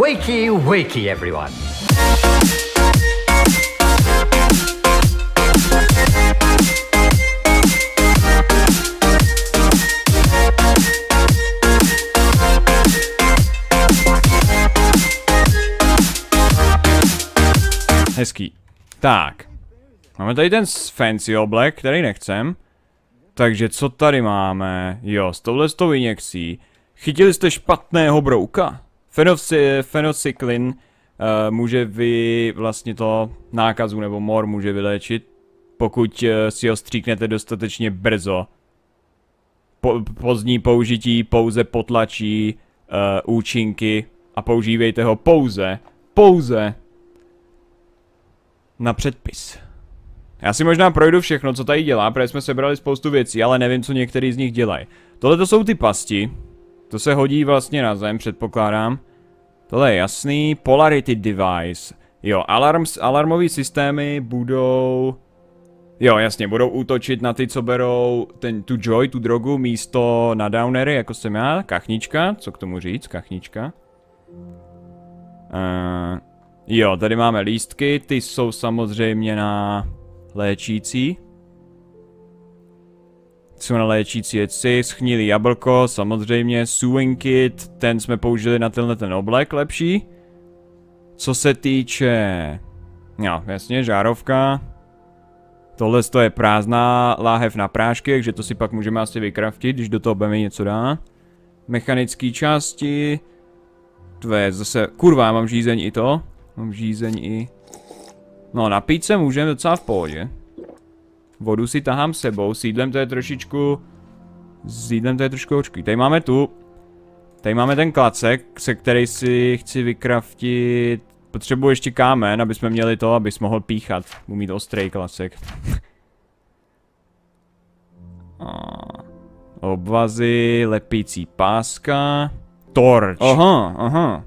Wakey, wakey, everyone. Hezký. Tak. Máme tady ten fancy oblek, který nechcem. Takže co tady máme? Jo, s touhletou injekcí. Chytili jste špatného brouka. Fenocyklin může vlastně to nákazu nebo mor může vyléčit, pokud si ho stříknete dostatečně brzo. Pozdní použití pouze potlačí účinky a používejte ho pouze na předpis. Já si možná projdu všechno, co tady dělá, protože jsme sebrali spoustu věcí, ale nevím, co některý z nich dělají. Tohle to jsou ty pasti. To se hodí vlastně na zem, předpokládám. Tohle je jasný. Polarity device. Jo, alarmový systémy budou... Jo, jasně, budou útočit na ty, co berou tu joy, tu drogu, místo na downery, jako jsem já. Kachnička, co k tomu říct, kachnička. Jo, tady máme lístky, ty jsou samozřejmě na léčící. Jsou na léčící jeci, schnilý jablko, samozřejmě, sewing kit, ten jsme použili na tenhle ten oblek lepší. Co se týče... No, jasně, žárovka. Tohle to je prázdná láhev na prášky, takže to si pak můžeme asi vykraftit, když do toho budeme něco dá. Mechanické části. To je zase... Kurva, mám žízeň i to. Mám žízeň i... No, napít se můžeme docela v pohodě. Vodu si tahám sebou, s jídlem to je trošičku... S jídlem to je trošku očký. Tady máme tu... Tady máme ten klacek, se který si chci vykraftit... Potřebuji ještě kámen, aby jsme měli to, abys mohl píchat. Budu mít ostrý klacek. Obvazy, lepící páska... Torč. Aha.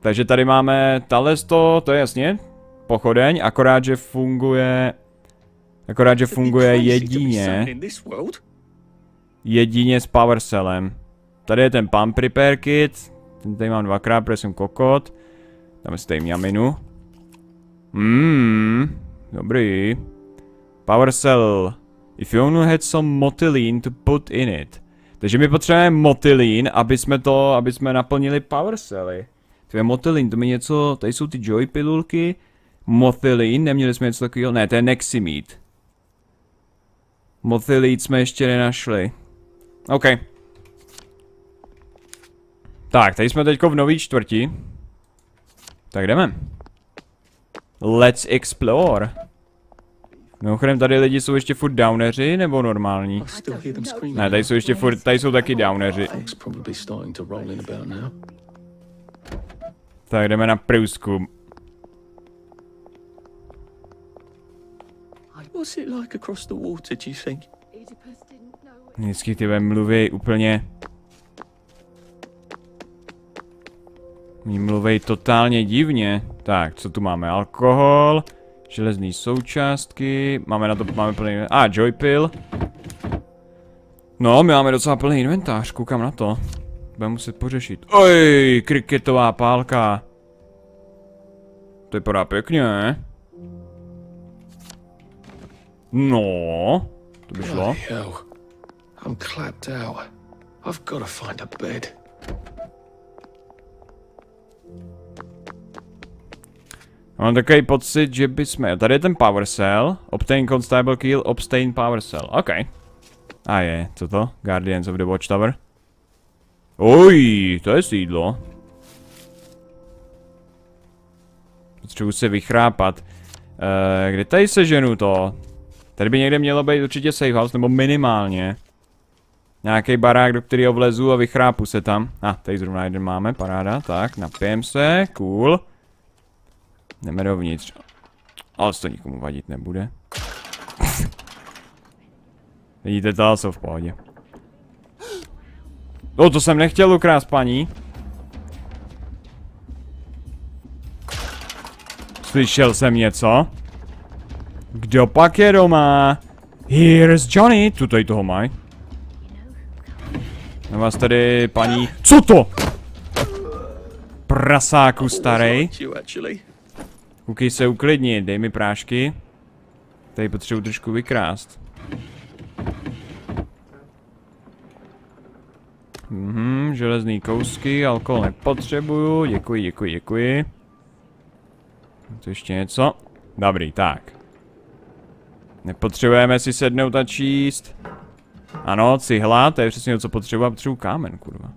Takže tady máme talesto, to je jasně. Pochodeň, akorát, že funguje jedině s powercellem. Tady je ten pump repair kit. Ten tady mám dvakrát, protože jsem kokot. Dáme si tady mňaminu. Dobrý. Powercell. If you only had some motilin to put in it. Takže my potřebujeme motilin, aby jsme naplnili powercely. To je motilin, to mi něco, tady jsou ty joy pilulky. Motilin, neměli jsme něco takového, ne, to je Neximid. Motilin jsme ještě nenašli. OK. Tak, tady jsme teďko v nový čtvrti. Tak jdeme. Let's explore. Mimochodem, tady lidi jsou ještě furt downeři, nebo normální? Ne, tady jsou ještě furt, tady jsou taky downeři. Tak jdeme na průzkum. Vždycky tyhle mluví úplně... Mí mluví totálně divně. Tak, co tu máme? Alkohol. Železné součástky, máme na to, máme plný inventář. Joy pill. No, my máme docela plný inventář, koukám na to. Budeme muset pořešit. Oj, kriketová pálka. To vypadá pěkně. No, to by šlo. Mám takový pocit, že bychom... Tady je ten powercell. Obtain Constable Kill, obtain powercell. OK. A je, co to? Guardians of the Watchtower. Oj, to je sídlo. Potřebuji se vychrápat. Kde tady seženu to? Tady by někde mělo být určitě safe house, nebo minimálně nějaký barák, do kterého vlezu a vychrápu se tam. Tady zrovna jeden máme, paráda. Tak, napijem se, cool. Jdeme dovnitř. Ale to nikomu vadit nebude. Vidíte, to jsou v pohodě. No, to jsem nechtěl ukrást, paní. Slyšel jsem něco. Kdo pak je doma? Here's Johnny. Tu tady toho mají. Na vás tady, paní. Co to? prasáku starý. Koukej se uklidni, dej mi prášky. Tady potřebuji trošku vykrást. Mhm, železný kousky, alkohol nepotřebuju, děkuji, děkuji, děkuji. To ještě něco? Dobrý, tak. Nepotřebujeme si sednout a číst. Ano, cihla, to je přesně to, co potřebuji, kámen, kurva.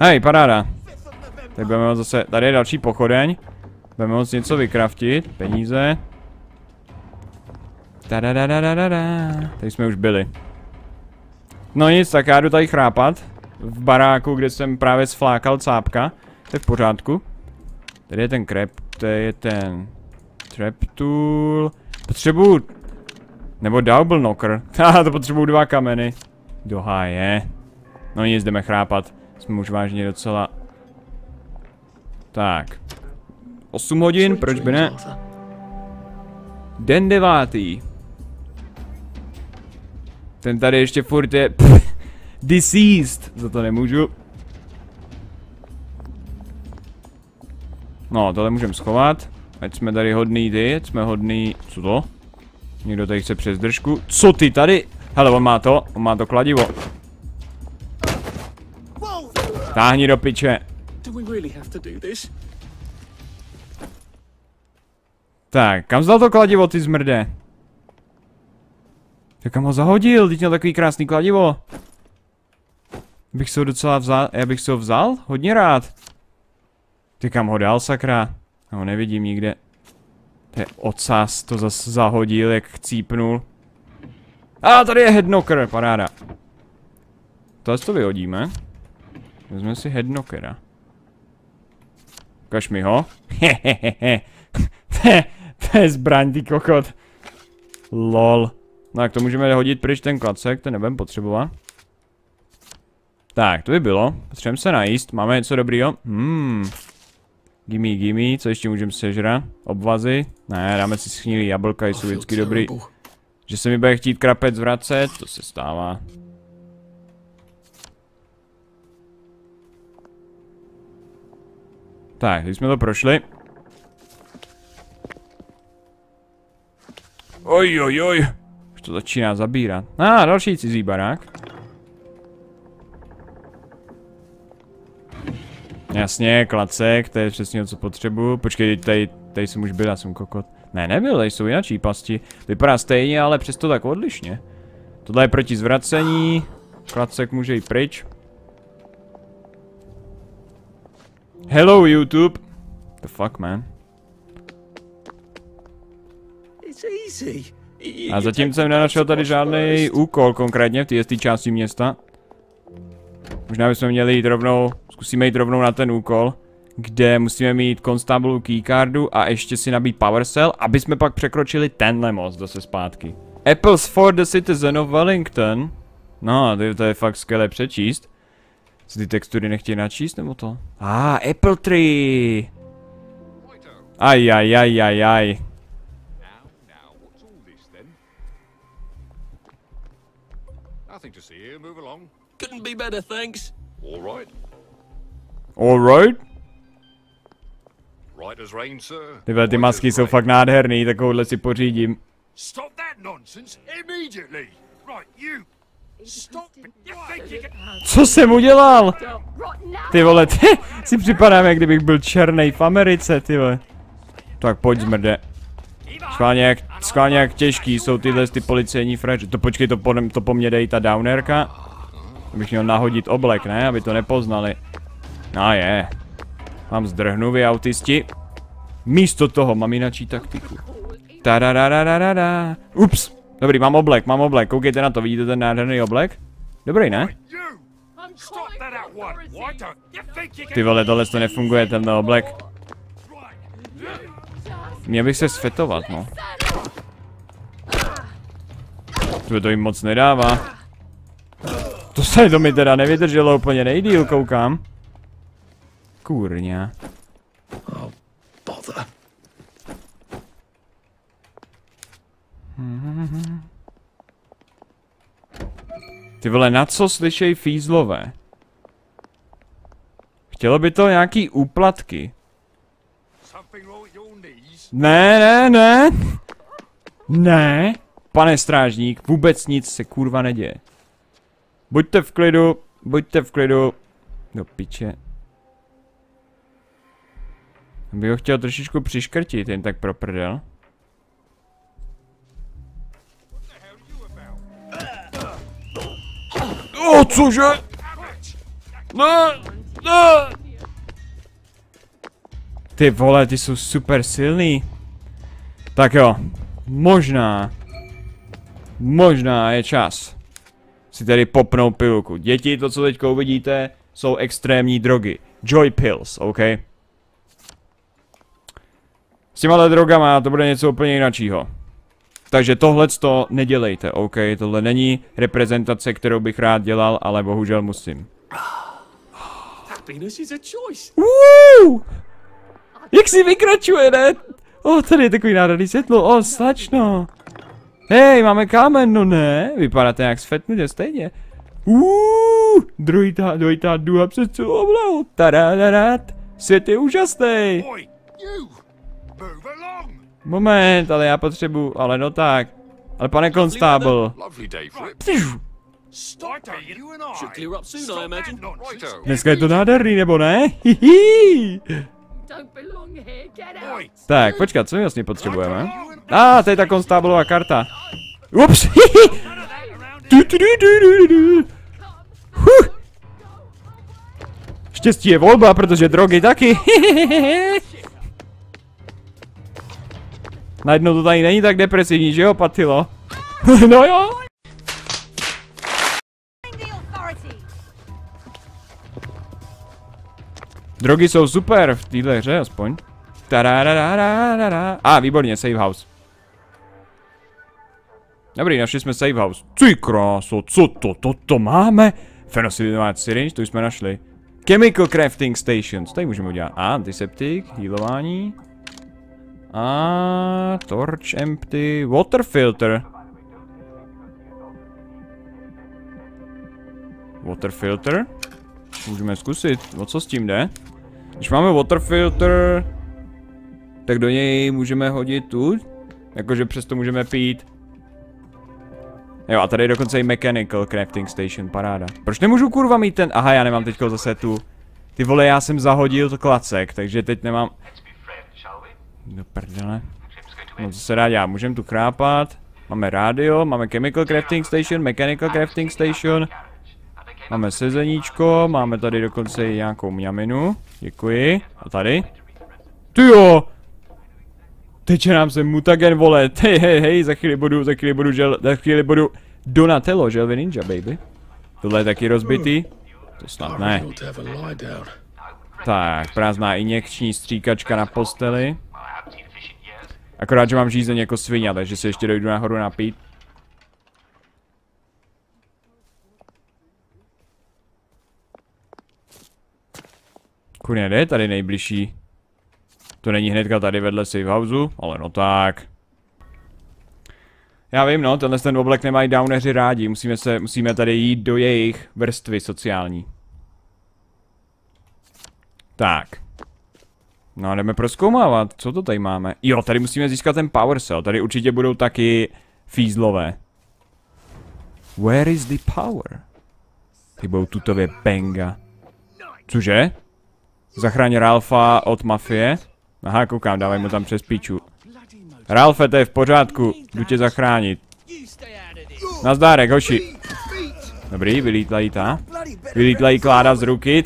Hej, paráda. Tady budeme moc zase, tady je další pochodeň. Budeme moc něco vykraftit, peníze. Tady jsme už byli. No nic, tak já jdu tady chrápat. V baráku, kde jsem právě sflákal cápka. To je v pořádku. Tady je ten krep, to je ten... Traptool. Potřebuju... Nebo double knocker. Haha, to potřebuju 2 kameny. Do háje. No nic, jdeme chrápat. Jsme už vážně docela... Tak. 8 hodin, proč by ne? Den 9. Ten tady ještě furt je... Pff, deceased! Za to nemůžu. No, tohle můžeme schovat. Ať jsme tady hodný ty, ať jsme hodný... Co to? Někdo tady chce přes držku. Co ty tady? Hele, on má to kladivo. Táhni do piče. Tak, kam zdal to kladivo, ty zmrde? Tak kam ho zahodil, teď měl takový krásný kladivo. Bych se ho docela vzal, já bych se ho vzal? Hodně rád. Ty kam ho dal, sakra? Já ho nevidím nikde. To je ocas, to zase zahodil, jak chcípnul. A tady je headknocker, paráda. Tohle to vyhodíme. Vezmeme si headknockera. Ukaž mi ho. Hehehehe. To je zbraň, ty kokot. Lol. Tak to můžeme hodit pryč ten klacek, to nebudeme potřebovat. Tak, to by bylo. Potřebujeme se najíst, máme něco dobrýho. Gimme, gimme, co ještě můžeme sežrat? Obvazy? Ne, dáme si schnilý jablka, jsou vždycky dobrý. Že se mi bude chtít krapec vracet, to se stává. Tak, když jsme to prošli. Ojojoj. Už to začíná zabírat. A další cizí barák. Jasně, klacek, to je přesně to, co potřebuju. Počkej, tady jsem už byl, já jsem kokot. Ne, nebyl, tady jsou jináčí pasti. Vypadá stejně, ale přesto tak odlišně. Tohle je proti zvracení. Klacek může jít pryč. Hello, YouTube. The fuck, man. A zatím jsem nenašel tady žádný úkol konkrétně v té části města. Možná bychom měli jít rovnou, zkusíme jít rovnou na ten úkol, kde musíme mít Constable keycardu a ještě si nabít powercell, aby jsme pak překročili tenhle most zase zpátky. Apples for the citizen of Wellington. No, to je fakt skvělé přečíst. Co ty textury nechtějí načíst, nebo to? Apple tree. Ajajajajaj. Couldn't be better, thanks. All right. All right. Right as rain, sir. Tyhle ty masky jsou fakt nádherný, takovouhle si pořídím. Stop that nonsense immediately. Right, you. Stop. Co jsem udělal? Ty vole, ty si připadám, jak kdybych byl černý v Americe, ty vole. Tak pojď, zmrde. Schválně jak těžký jsou tyhle ty policejní fraži. To počkej, to po mně dej ta downerka. Bych měl nahodit oblek, ne? Aby to nepoznali. No je. Mám zdrhnu, vy autisti. Místo toho mám jinačí taktiku. Tadadadadadada. Ups. Dobrý, mám oblek, mám oblek. Koukejte na to, vidíte ten nádherný oblek? Dobrý, ne? Ty vole, tohle to nefunguje, tenhle oblek. Měl bych se sfetovat, no. To jim moc nedává. To mi teda nevydrželo úplně nejdýl, koukám. Kůrňa. Ty vole, na co slyšej fízlové? Chtělo by to nějaký úplatky. Ne, ne, ne. Ne. Pane strážník, vůbec nic se kurva neděje. Buďte v klidu, buďte v klidu. Do piče. Bych ho chtěl trošičku přiškrtit, jen tak pro prdel. O, cože? Ne, ne. Ty vole, ty jsou super silný. Tak jo, možná. Možná je čas si tady popnou pilku. Děti, to co teďka uvidíte, jsou extrémní drogy. Joy pills, OK? S těma drogama to bude něco úplně jiného. Takže tohleto nedělejte, OK? Tohle není reprezentace, kterou bych rád dělal, ale bohužel musím. Jak si vykračuje, ne? O, tady je takový nádherný světlo, o, slačno. Hej, máme kámen, no ne? Vypadáte jak svetnutě, stejně. Dvojitá duha přes celou oblohu. Tadadadat, svět je úžasný. Moment, ale já potřebuji, ale no tak. Ale pane Constable. Dneska je to nádherný, nebo ne? Hihi. Tak, počkat, co my vlastně potřebujeme? A, tady ta Constablová karta. Ups! Štěstí je volba, protože drogy taky. Najednou to tady není tak depresivní, že jo, Patilo? No jo! Drogy jsou super v této hře, aspoň. A, výborně, save house. Dobrý, našli jsme save house. Ty kráso, co to, to máme? Fenocylinová syringe, to jsme našli. Chemical Crafting Station, tady můžeme udělat. Antiseptik, healování. A torch empty, water filter. Water filter. Můžeme zkusit, o co s tím jde? Když máme water filter, tak do něj můžeme hodit tu, jakože přesto můžeme pít. Jo, a tady je dokonce i Mechanical Crafting Station, paráda. Proč nemůžu kurva mít ten, aha, já nemám teďko zase tu. Ty vole, já jsem zahodil to klacek, takže teď nemám. Do prdele. No co se dá dělat, můžeme tu krápat. Máme rádio, máme Chemical Crafting Station, Mechanical Crafting Station. Máme sezeníčko, máme tady dokonce i nějakou mňaminu. Děkuji. A tady? Tyjo! Teče nám se mutagen, vole. Hej, za chvíli budu Donatello, želvy ninja, baby. Tohle je taky rozbitý. To snad ne. Tak, prázdná injekční stříkačka na posteli. Akorát, že mám žízeň jako svině, takže se ještě dojdu nahoru napít. Kurně, kde je tady nejbližší? To není hnedka tady vedle safe houseu, ale no tak. Já vím, no, tenhle ten oblek nemají downeři rádi, musíme tady jít do jejich vrstvy sociální. Tak. No a jdeme prozkoumávat, co to tady máme. Jo, tady musíme získat ten powercell, tady určitě budou taky fízlové. Where is the power? Ty budou tutově benga. Cože? Zachraň Ralfa od mafie. Aha, koukám, dávaj mu tam přes píču. Ralfe, to je v pořádku, jdu tě zachránit. Nazdárek, hoši. Dobrý, vylítlají ta. Vylítlají kláda z ruky.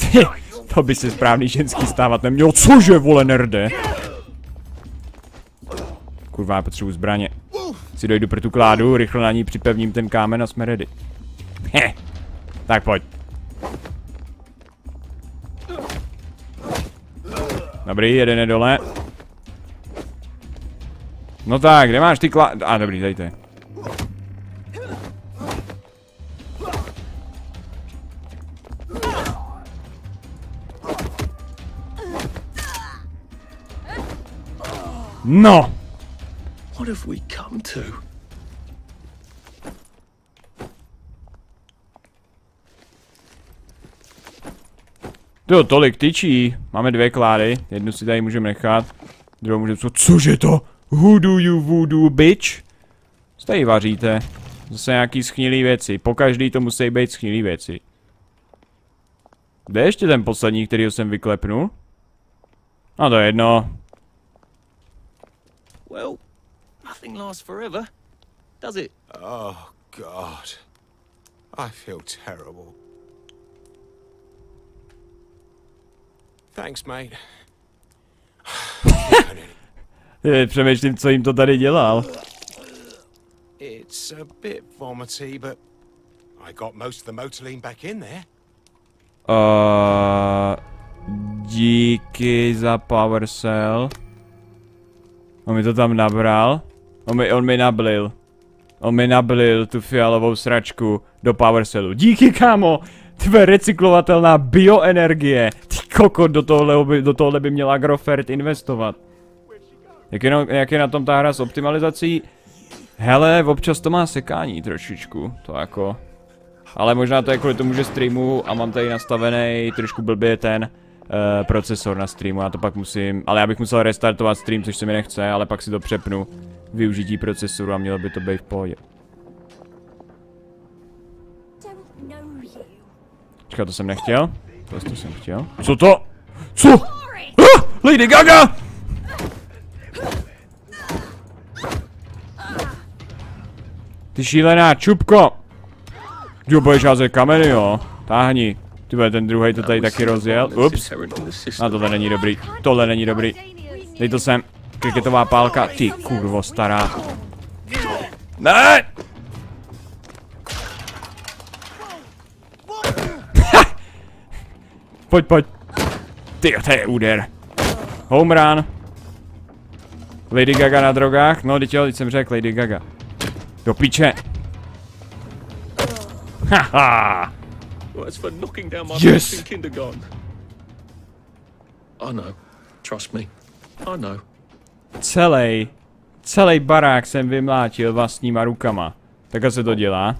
To by se správný ženský stávat neměl. Cože, vole, nerde? Kurva, já potřebuji zbraně. Si dojdu pro tu kládu, rychle na ní připevním ten kámen a jsme ready. Heh. Tak pojď. Dobrý, jeden je dole. No tak, kde máš ty klády? A dobrý, dejte. No! What have we come to? Jo, tolik tyčí. Máme dvě klády. Jednu si tady můžeme nechat. Druhou můžeme... Cože to? Who do you voodoo, bitch? Co tady vaříte? Zase nějaký schnilý věci. Pokaždý to musí být schnilý věci. Kde je ještě ten poslední, kterýho jsem vyklepnul? No to je jedno. Well, nothing lasts forever, does it? Oh god. I feel terrible. Thanks, mate. Přemýšlím, co jim to tady dělal. It's a bit vomity, but I got most of the motilin back in there. Díky za powercell. On mi to tam nabral. On mi nablil. On mi nablil tu fialovou sračku do powercellu. Díky, kámo! Tvé recyklovatelná bioenergie. Ty kokot, do tohohle by měl Agrofert investovat. Jak je na tom ta hra s optimalizací? Hele, občas to má sekání trošičku. To jako... Ale možná to je kvůli tomu, že streamu a mám tady nastavený trošku blbě ten procesor na streamu. Já to pak musím, ale já bych musel restartovat stream, což se mi nechce, ale pak si to přepnu. Využití procesoru a mělo by to být v pohodě. Čeká, to jsem nechtěl. To jsem chtěl. Co to? Co? Ah, Lady Gaga! Ty šílená čupko! Jo, budeš házet kameny, jo. Táhni. Ty bude, ten druhý to tady taky rozjel. Ups. A tohle není dobrý. Tohle není dobrý. Dej to sem. Kriketová pálka. Ty kurvo stará. Ne! Pojď, pojď. Ty, to je úder. Home run. Lady Gaga na drogách. No, teď jsem řekl Lady Gaga. Do piče. Haha! It's for knocking down my yes. In kindergarten. I know. Trust me. I know. Celý barák jsem vymlátil vlastníma rukama. Takhle se to dělá.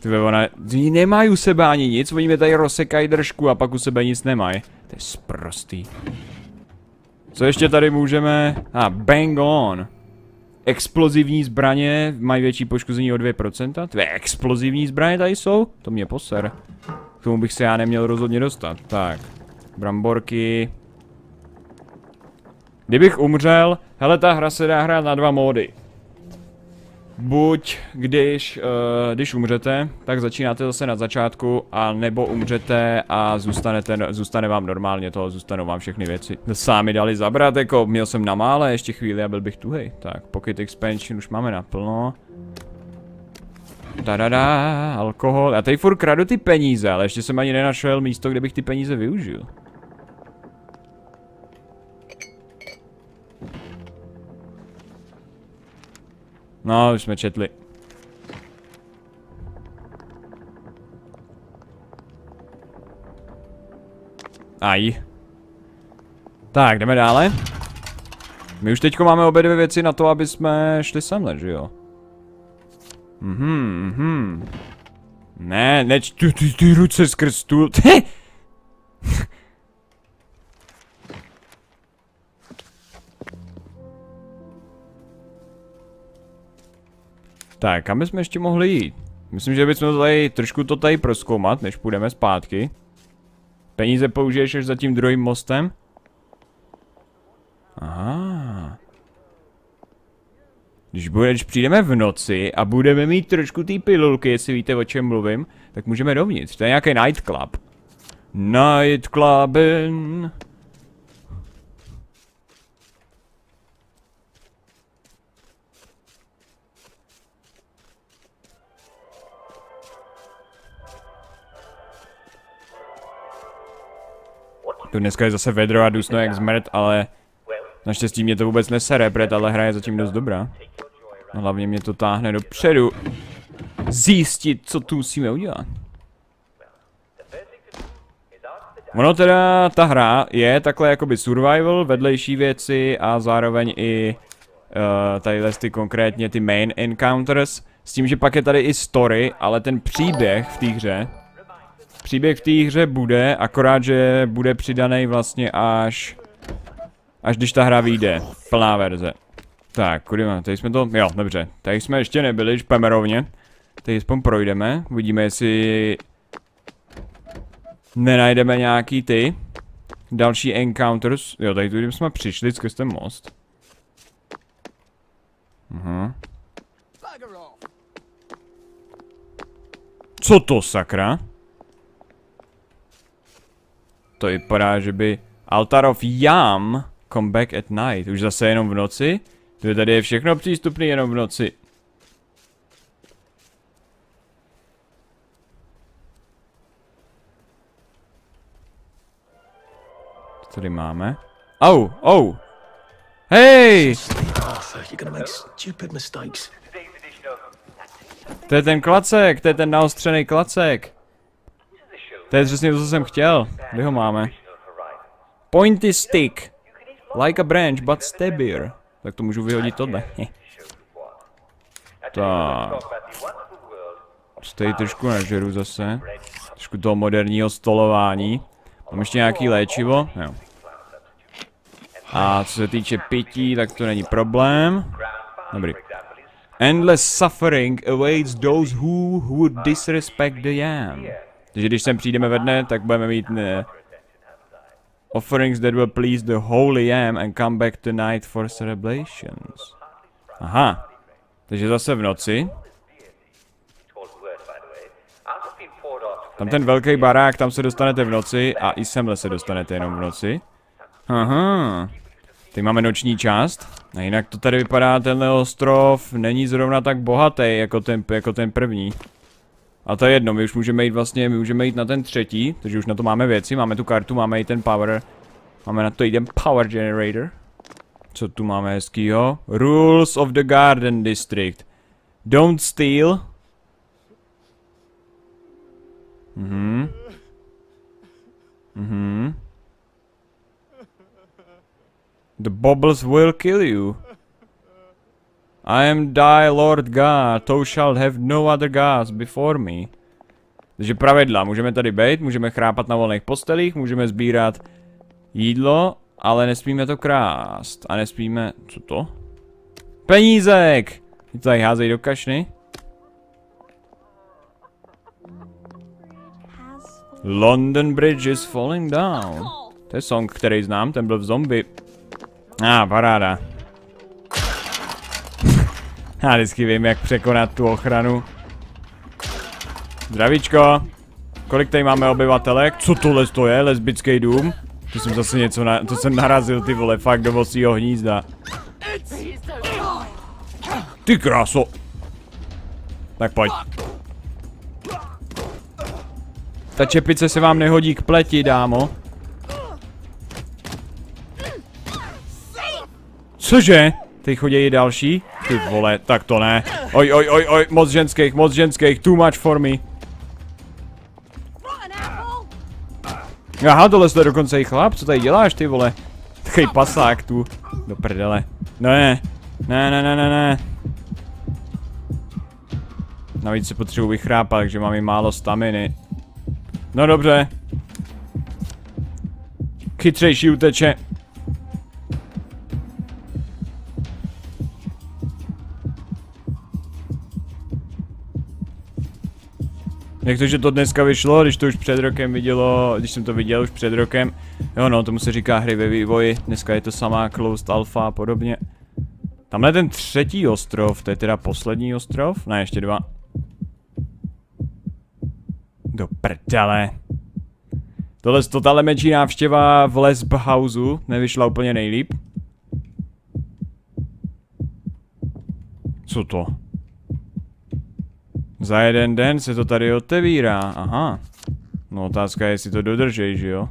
Tyhle, ona... Oni nemají u sebe ani nic, oni mi tady rozsekají držku a pak u sebe nic nemají. To je sprostý. Co ještě tady můžeme... Bang on! Explozivní zbraně mají větší poškození o 2%. Tvé explozivní zbraně tady jsou? To mě poser. K tomu bych se já neměl rozhodně dostat. Tak. Bramborky. Kdybych umřel... Hele, ta hra se dá hrát na dva módy. Buď když umřete, tak začínáte zase na začátku, a nebo umřete a zůstane vám normálně to, zůstanou vám všechny věci. Sami dali zabrat, jako měl jsem na mále ještě chvíli a byl bych tuhej. Tak, Pocket Expansion už máme naplno. Tadadá, alkohol. Já tady furt kradu ty peníze, ale ještě jsem ani nenašel místo, kde bych ty peníze využil. No, už jsme četli. Aj. Tak, jdeme dále. My už teďko máme obě dvě věci na to, aby jsme šli semhle, že jo? Ne, neč... Ty ruce skrz stůl. Tak, kam bychom ještě mohli jít? Myslím, že bychom tady trošku to tady prozkoumat, než půjdeme zpátky. Peníze použiješ až za tím druhým mostem? Aha. Když přijdeme v noci a budeme mít trošku té pilulky, jestli víte, o čem mluvím, tak můžeme dovnitř. To je nějaký nightclub. Nightclubin. To dneska je zase vedro a dusno jak zmrt, ale naštěstí mě to vůbec nesere, ale hra je zatím dost dobrá. Hlavně mě to táhne dopředu zjistit, co tu musíme udělat. Ono teda, ta hra je takhle jakoby survival, vedlejší věci a zároveň i tadyhle ty konkrétně ty main encounters. S tím, že pak je tady i story, ale ten příběh v té hře Příběh v té hře bude, akorát, že bude přidaný vlastně až když ta hra vyjde. Plná verze. Tak, kudy máme, tady jsme to, jo, dobře. Tady jsme ještě nebyli, špeme rovně. Tady spom projdeme, uvidíme, jestli nenajdeme nějaký ty další encounters. Jo, tady tudy jsme přišli skrz ten most. Aha. Co to, sakra? To vypadá, že by Altar of Yam come back at night. Už zase jenom v noci? Tady je všechno přístupné jenom v noci. Co tady máme? Au, au! Hej! To je ten klacek, to je ten naostřený klacek. To je přesně to, co jsem chtěl. Kde ho máme? Pointy stick. Like a branch, but stabbier. Tak to můžu vyhodit tohle. Tak. Stej trošku nažeru zase. Trošku toho moderního stolování. Mám ještě nějaký léčivo? Jo. A co se týče pití, tak to není problém. Dobrý. Endless suffering awaits those who would disrespect the yam. Takže když sem přijdeme ve dne, tak budeme mít offerings that will please the holy yam and come back tonight for celebrations. Aha. Takže zase v noci. Tam ten velký barák, tam se dostanete v noci a i semhle se dostanete jenom v noci. Aha. Teď máme noční část. A jinak to tady vypadá, tenhle ostrov není zrovna tak bohatý jako ten první. A to je jedno, my už můžeme jít vlastně, my můžeme jít na ten třetí, takže už na to máme věci, máme tu kartu, máme i ten power, máme na to i ten power generator. Co tu máme hezkýho? Rules of the Garden district. Don't steal. Mhm. Mhm. The bubbles will kill you. I am thy Lord God, thou shalt have no other gods before me. Takže pravidla, můžeme tady být, můžeme chrápat na volných postelích, můžeme sbírat jídlo, ale nesmíme to krást. A nesmíme, co to? Penízek! Ty tady házejí do kašny. London Bridge is falling down. To je song, který znám, ten byl v zombie. A, paráda. Já vždycky vím, jak překonat tu ochranu. Zdravíčko. Kolik tady máme obyvatelek? Co tohle to je? Lesbický dům? To jsem zase něco na... To jsem narazil, ty vole, fakt do vosího hnízda. Ty kráso. Tak pojď. Ta čepice se vám nehodí k pleti, dámo. Cože? Teď chodějí další? Ty vole, tak to ne. Oj, oj, oj, oj, moc ženských, too much for me. Aha, tohle je dokonce i chlap, co tady děláš, ty vole? Takový pasák tu, do prdele. Ne, ne, ne, ne, ne, ne. Navíc se potřebuji vychrápat, takže mám i málo staminy. No dobře. Chytřejší uteče. Jak to, že to dneska vyšlo, když to už před rokem vidělo, když jsem to viděl už před rokem. Jo no, tomu se říká hry ve vývoji, dneska je to samá closed alpha a podobně. Tamhle ten třetí ostrov, to je teda poslední ostrov? Ne, ještě dva. Do prdele. Tohle z totale menší návštěva v Lesb Houseu nevyšla úplně nejlíp. Co to? Za jeden den se to tady otevírá, aha. No otázka je, jestli to dodržej, že jo?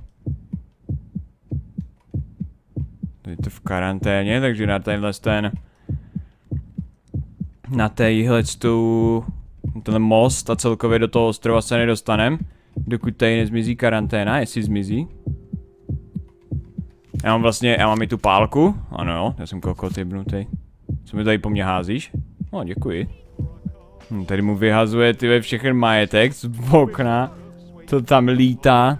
Tady je to v karanténě, takže na tenhle ten... Na téhle tu... Tenhle most a celkově do toho ostrova se nedostanem. Dokud tady nezmizí karanténa, jestli zmizí. Já mám vlastně, já mám i tu pálku. Ano, já jsem kokot jebnutý. Co mi tady po mně házíš? No, děkuji. Tady mu vyhazuje ty všechny majetek z okna. To tam lítá.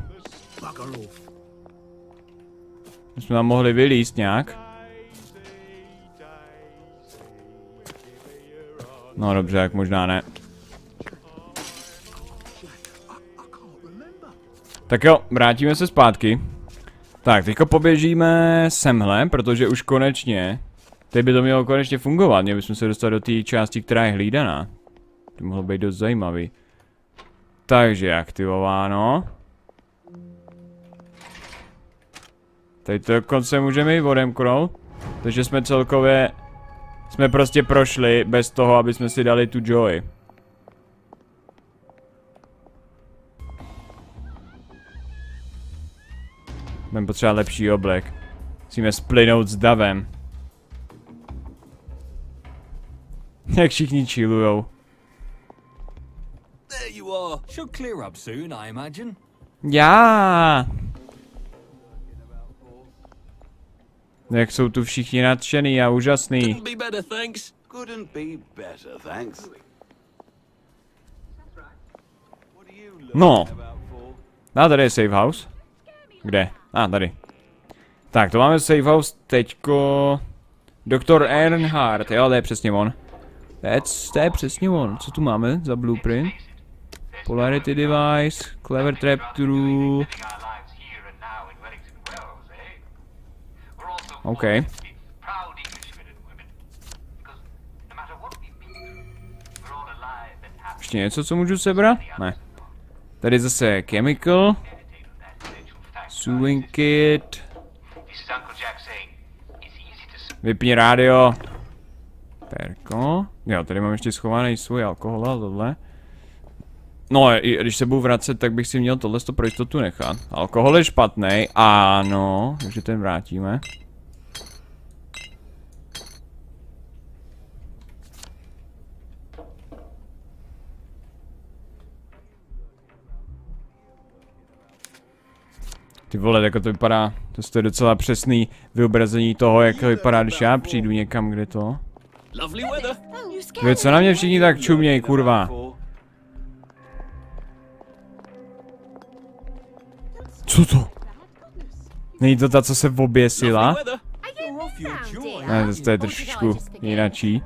My jsme tam mohli vylíst nějak. No dobře, jak možná ne. Tak jo, vrátíme se zpátky. Tak, teďko poběžíme semhle, protože už konečně... Teď by to mělo konečně fungovat, měli bychom se dostat do té části, která je hlídaná. To mohlo být dost zajímavý. Takže aktivováno. Teď to dokonce můžeme i odemknout. Takže jsme celkově... Jsme prostě prošli bez toho, aby jsme si dali tu joy. Budeme potřebovat lepší oblek. Musíme splynout s davem. Jak všichni chillujou. Já. Jak jsou tu všichni nadšený a úžasný. No. A tady je safe house. Kde? A tady. Tak, to máme safe house teďko. Doktor Earnhardt, jo, to je přesně on. To je přesně on. Co tu máme za blueprint? Polarity device, clever trap through. OK. Ještě něco, co můžu sebrat? Ne. Tady zase chemical. Sewing kit. Vypni rádio. Perko. Jo, tady mám ještě schovaný svůj alkohol a tohle. No, když se budu vracet, tak bych si měl tohle pro jistotu nechat. Alkohol je špatný, ano, takže ten vrátíme. Ty vole, jako to vypadá, to je docela přesný vyobrazení toho, jak to vypadá, když já přijdu někam, kde to. Vy co na mě všichni tak čuměj, kurva. Co to? Není to ta, co se oběsila? Ne, to je trošičku jinačí.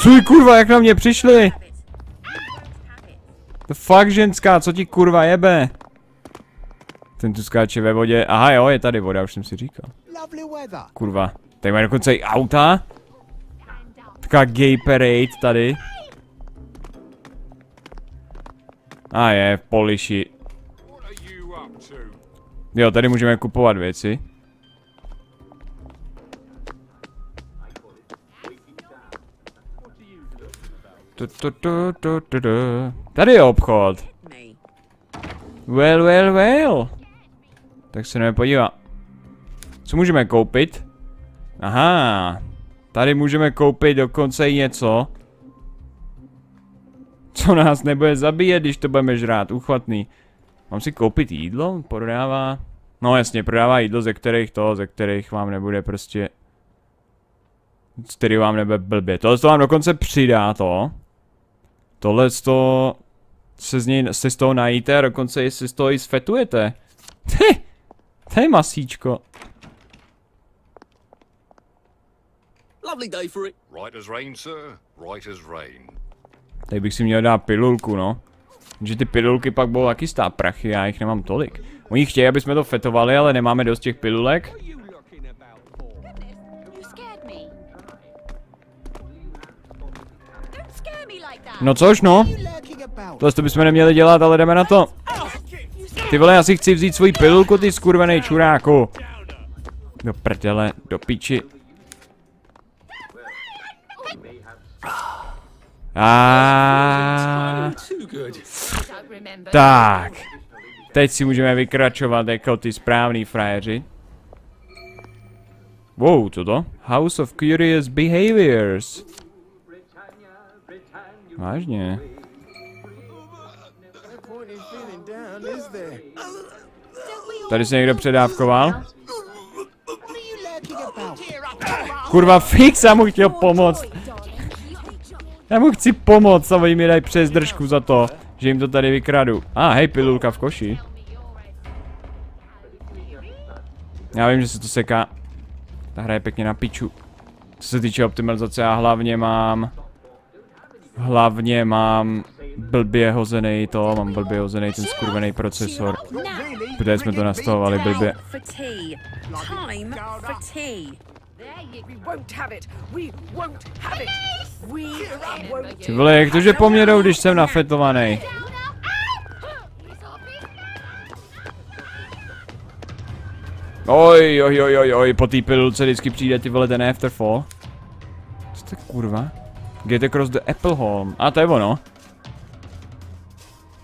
Co je, kurva, jak na mě přišli? To fakt ženská, co ti kurva jebe? Ten tu skáče ve vodě. Aha jo, je tady voda, už jsem si říkal. Kurva. Tady mají dokonce i auta. Taková gay parade tady. A je, v Poliši. Jo, tady můžeme kupovat věci. Tady je obchod. Well, well, well. Tak se jdeme podívat. Co můžeme koupit? Aha. Tady můžeme koupit dokonce i něco, co nás nebude zabíjet, když to budeme žrát. Uchvatný. Mám si koupit jídlo? Prodává. No jasně, prodává jídlo, ze kterých vám nebude prostě... Z kterých vám nebude blbě. Tohle to vám dokonce přidá to. Tohle to... si z toho najíte a dokonce si z toho i sfetujete. To je masíčko. Tady bych si měl dát pilulku, no. Že ty pilulky pak budou taky stát prachy, já jich nemám tolik. Oni chtějí, aby jsme to fetovali, ale nemáme dost těch pilulek. No což, no. Tohle to bychom neměli dělat, ale jdeme na to. Ty vole, já si chci vzít svoji pilulku, ty skurvenej čuráku. Do prdele, do piči. Tak. Teď si můžeme vykračovat jako ty správný frajeři. Wow, co to? House of Curious Behaviors. Vážně. Tady se někdo předávkoval? Kurva, fix, já mu chtěl pomoct. Já mu chci pomoct, ale mi dají přes držku za to. že jim to tady vykradu. Hej, pilulka v koši. Já vím, že se to seká. Ta hra je pěkně na piču. Co se týče optimalizace, já hlavně mám blbě hozený to, mám blbě hozený ten skurvený procesor. Protože jsme to nastavovali blbě. Ty vole, jak to, že po mně jdou, když jsem nafetovaný? Oj, po té pilulce vždycky přijde, ty vole, ten afterfall. Co to je, kurva? Get across the apple home. To je ono.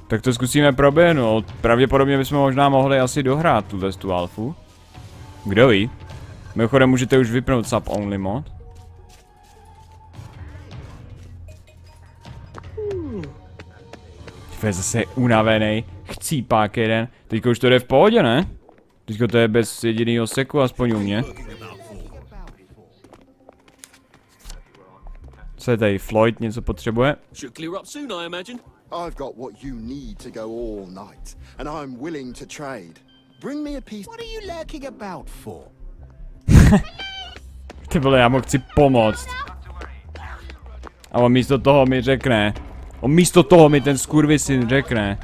Tak to zkusíme proběhnout. Pravděpodobně bychom možná mohli asi dohrát tu alfu. Kdo ví? Mimochodem můžete už vypnout sub only mod. Tyve, zase je unavený. Chcípák jeden. Teďka už to jde v pohodě, ne? Teďka to je bez jedinýho seku, aspoň u mě. Co je tady? Floyd něco potřebuje? I've got what you need to go all night, and I'm willing to trade. Bring me a piece. What are you lurking about for? Ty vole, já mu chci pomoct. A on místo toho mi řekne. On místo toho mi ten skurvisyn řekne.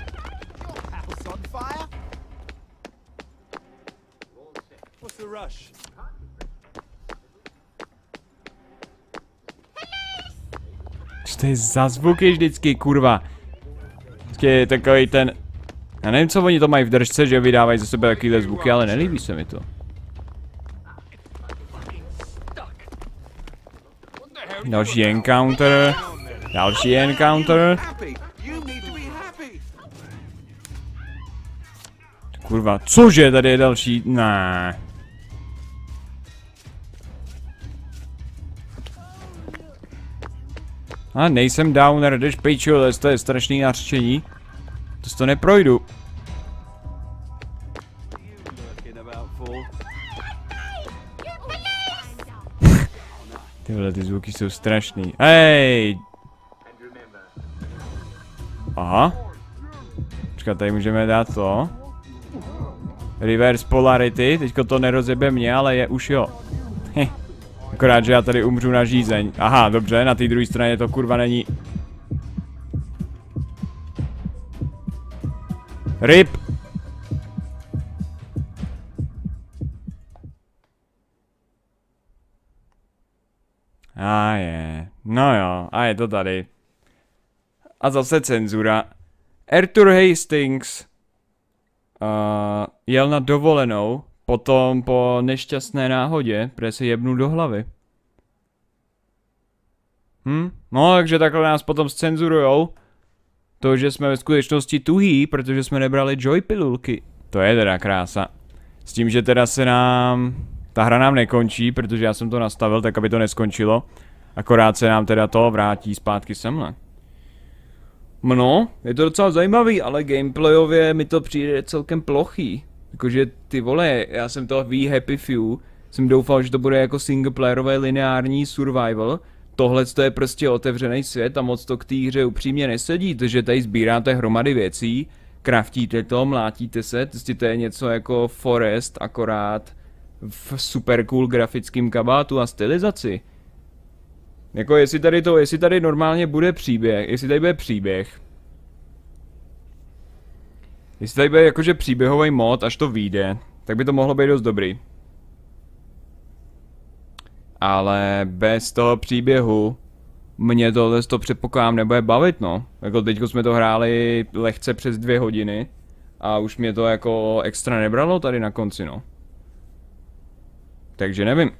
Co to je za zvuky vždycky, kurva? Je takový ten... Já nevím, co oni to mají v držce, že vydávají ze sebe takovýhle zvuky, ale nelíbí se mi to. Další encounter. Další encounter. Kurva, cože, tady je další... Ne. Nejsem downer, jdeš piču, ale to je strašný nařčení. To neprojdu. Tyhle ty zvuky jsou strašný. Hej! Aha. Počkat, tady můžeme dát to. Reverse polarity, teďko to nerozjebe mě, ale je už jo. Akorát, že já tady umřu na žízeň. Dobře, na té druhé straně to kurva není. RIP! Je. No jo, je to tady. A zase cenzura. Arthur Hastings jel na dovolenou. Potom po nešťastné náhodě, protože si jebnu do hlavy. No, takže takhle nás potom scenzurujou. To, že jsme ve skutečnosti tuhý, protože jsme nebrali joy pilulky. To je teda krása. S tím, že teda se nám... Ta hra nám nekončí, protože já jsem to nastavil tak, aby to neskončilo. Akorát se nám teda to vrátí zpátky semhle. No, je to docela zajímavý, ale gameplayově mi to přijde celkem plochý. Jakože ty vole, já jsem to We Happy Few, jsem doufal, že to bude jako singleplayerové lineární survival. Tohle to je prostě otevřený svět a moc to k té hře upřímně nesedí, takže tady sbíráte hromady věcí, craftíte to, mlátíte se, to je něco jako Forest, akorát v super cool grafickém kabátu a stylizaci. Jako jestli tady normálně bude příběh, jestli tady bude jakože příběhový mod, až to vyjde, tak by to mohlo být dost dobrý. Ale bez toho příběhu mě tohle to předpokládám nebude bavit, no. Jako teďko jsme to hráli lehce přes 2 hodiny a už mě to jako extra nebralo tady na konci, no. Takže nevím.